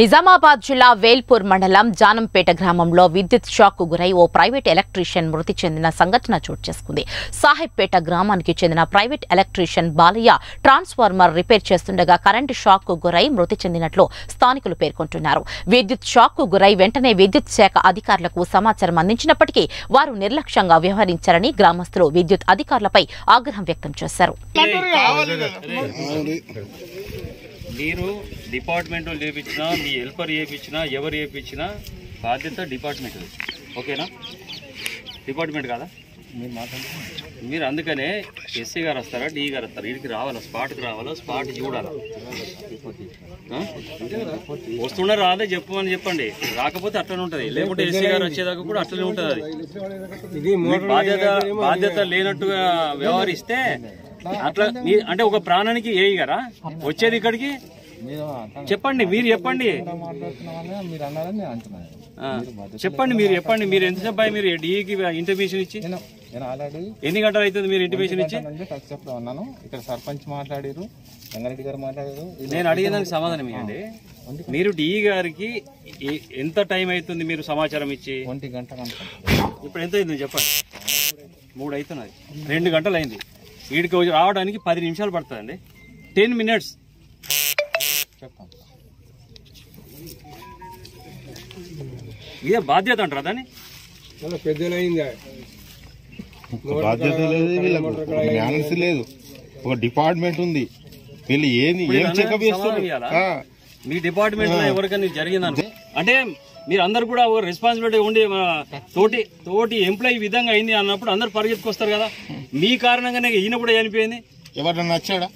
నిజామాబాద్ జిల్లా వేల్పూర్ మండలం జానకంపేట గ్రామంలో విద్యుత్ షాక్కు గురై ఓ ప్రైవేట్ ఎలక్ట్రీషియన్ మృతి చెందిన సంఘటన చోటు చేసుకుంది. సాహెబ్పేట గ్రామానికి చెందిన private electrician Balayya transformer repair చేస్తుండగా కరెంటు షాక్కు గురై మృతి చెందినట్లు స్థానికులు పేర్కొంటున్నారు. విద్యుత్ షాక్కు గురై వెంటనే విద్యుత్ శాఖ అధికారులకు సమాచారం అందించినప్పటికీ వారు నిర్లక్ష్యంగా వ్యవహరించారని గ్రామస్తులు విద్యుత్ అధికారులపై ఆగ్రహం వ్యక్తం చేశారు. మీరు డిపార్ట్మెంట్ వాళ్ళు చేయించినా మీ హెల్పర్ చేయించినా ఎవరు చేయించినా బాధ్యత డిపార్ట్మెంట్, ఓకేనా? డిపార్ట్మెంట్ కాదా మీరు మాట్లాడుతున్నారు. మీరు అందుకనే ఎస్సీ గారు వస్తారా, డీ గారు వస్తారా, వీడికి రావాలా, స్పాట్కి రావాలా, స్పాట్ చూడాలా, వస్తున్నా రాదే చెప్పు అని చెప్పండి. రాకపోతే అట్లనే ఉంటుంది, లేకుంటే ఎస్సీ గారు వచ్చేదాకా కూడా అట్లనే ఉంటుంది. అది బాధ్యత లేనట్టుగా వ్యవహరిస్తే అట్లా అంటే ఒక ప్రాణానికి ఏ గారా వచ్చేది ఇక్కడికి? చెప్పండి, మీరు చెప్పండి, చెప్పండి, మీరు చెప్పండి. మీరు ఎంతసేపు అయ్యి మీరు డీకి ఇంటిమేషన్ ఇచ్చి ఎన్ని గంటలు అవుతుంది? మీరు ఇంటిమేషన్ ఇచ్చి ఉన్నాను. ఇక్కడ సర్పంచ్ మాట్లాడారు, రంగారెడ్డి గారు మాట్లాడారు. నేను అడిగేదానికి సమాధానం ఇవ్వండి. మీరు డిఈ గారికి ఎంత టైం అవుతుంది మీరు సమాచారం ఇచ్చి? 1 గంట. ఇప్పుడు ఎంత అయింది చెప్పండి? 3 అవుతున్నది, 2 గంటలు అయింది. వీడికి రావడానికి 10 నిమిషాలు పడుతుందండి, 10 minutes. ఇదే బాధ్యత అంటారా దాన్ని? బాధ్యత లేదు, లేదు, ఒక డిపార్ట్మెంట్ ఉంది. వీళ్ళు ఏంది మీ డిపార్ట్మెంట్ లో ఎవరికైనా జరిగిందంటే అంటే మీరు అందరు కూడా ఒక రెస్పాన్సిబిలిటీ ఉండి తోటి ఎంప్లాయీ విధంగా అయింది అన్నప్పుడు అందరు పరిగెత్తుకొస్తారు కదా. మీ కారణంగానే ఈయన కూడా చనిపోయింది. ఎవరన్నా వచ్చాడా?